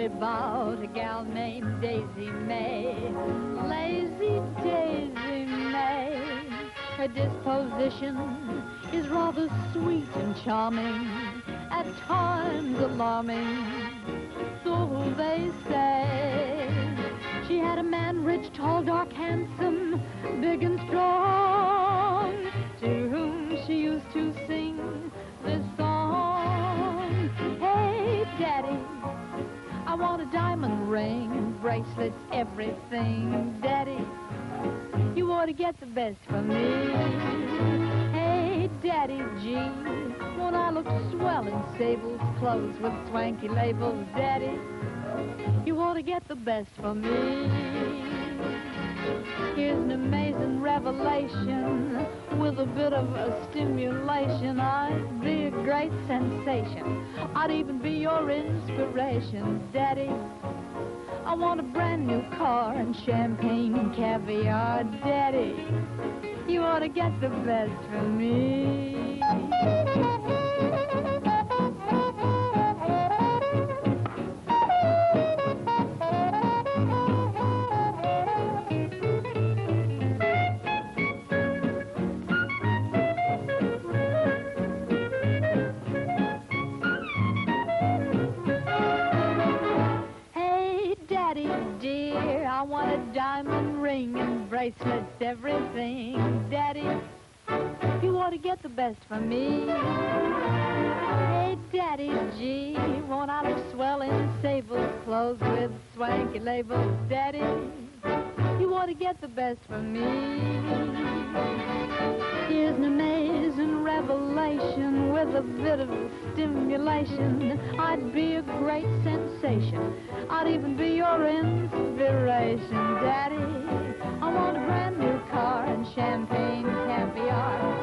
story about a gal named Daisy May. Lazy Daisy May. Her disposition is rather sweet and charming, at times alarming, so they say. She had a man rich, tall, dark, handsome, big and strong, to whom she used to sing this song. Hey, Daddy, I want a diamond ring, bracelets, everything. Daddy, you ought to get the best for me. Hey, Daddy G, won't I look swell in sables, clothes with swanky labels? Daddy, you ought to get the best for me. Here's an amazing revelation, with a bit of a stimulation I'd be a great sensation, I'd even be your inspiration. Daddy, I want a brand new car and champagne and caviar. Daddy, you ought to get the best from me. I want a diamond ring and bracelets, everything. Daddy, you ought to get the best for me. Hey, Daddy G, won't I look swell in sables, clothes with swanky labels? Daddy, you ought to get the best for me. Here's an amazing revelation, with a bit of stimulation I'd be a great sensation, I'd even be your inspiration. Daddy, I want a brand new car and champagne caviar.